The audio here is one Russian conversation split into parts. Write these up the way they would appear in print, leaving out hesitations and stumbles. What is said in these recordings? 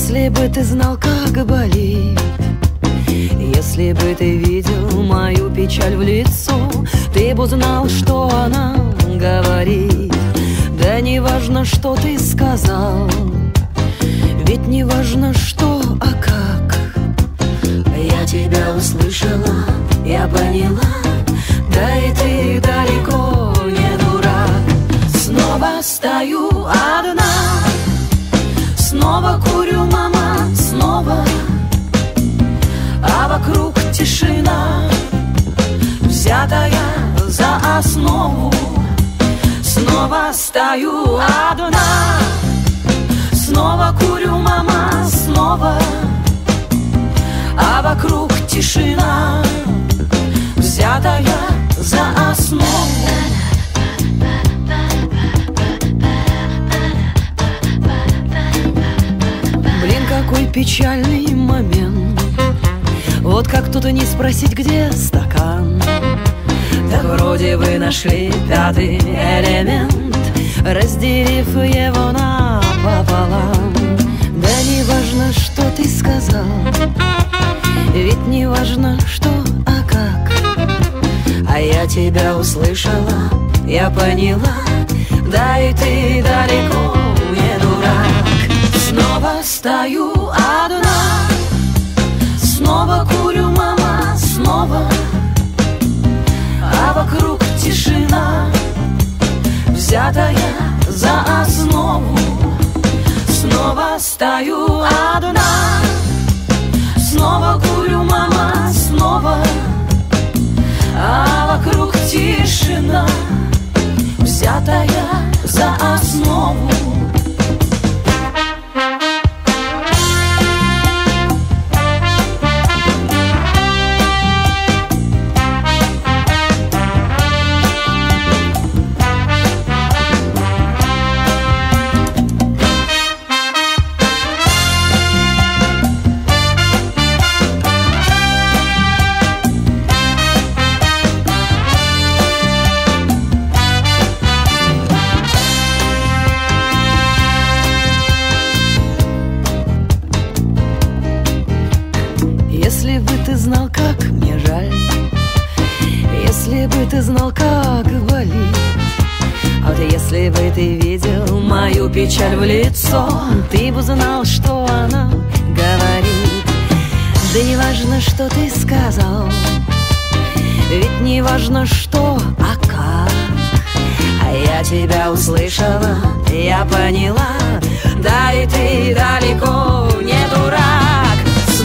Если бы ты знал, как болит, если бы ты видел мою печаль в лицо, ты бы знал, что она говорит. Да не важно, что ты сказал, ведь не важно, что, а как. Я тебя услышала, я поняла, да и ты далеко не дурак. Снова стою одна, снова курю, мама, снова, а вокруг тишина, взятая за основу. Снова стою одна, снова курю, мама, снова, а вокруг тишина, взятая за основу. Какой печальный момент, вот как тут и не спросить, где стакан. Да вроде вы нашли пятый элемент, разделив его напополам. Да не важно, что ты сказал, ведь не важно, что, а как. А я тебя услышала, я поняла, да и ты далеко не дурак. Снова стою одна, снова курю, мама, снова, а вокруг тишина, взятая за основу. Снова стою одна, снова курю, мама, снова, а вокруг тишина, взятая за основу. Если бы ты знал, как мне жаль, если бы ты знал, как болит, а вот если бы ты видел мою печаль в лицо, ты бы знал, что она говорит. Да не важно, что ты сказал, ведь не важно, что, а как. А я тебя услышала, я поняла, да и ты далеко не дурак.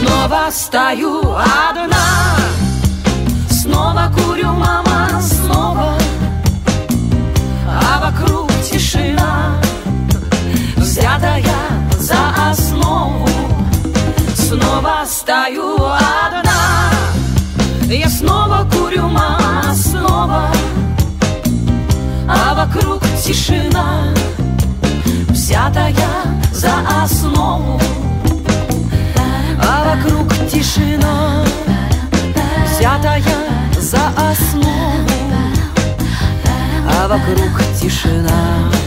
Снова стою одна, снова курю, мама, снова, а вокруг тишина, взятая за основу. Снова стою одна, я снова курю, мама, снова, а вокруг тишина, взятая за основу. А вокруг тишина, взятая за основу. А вокруг тишина.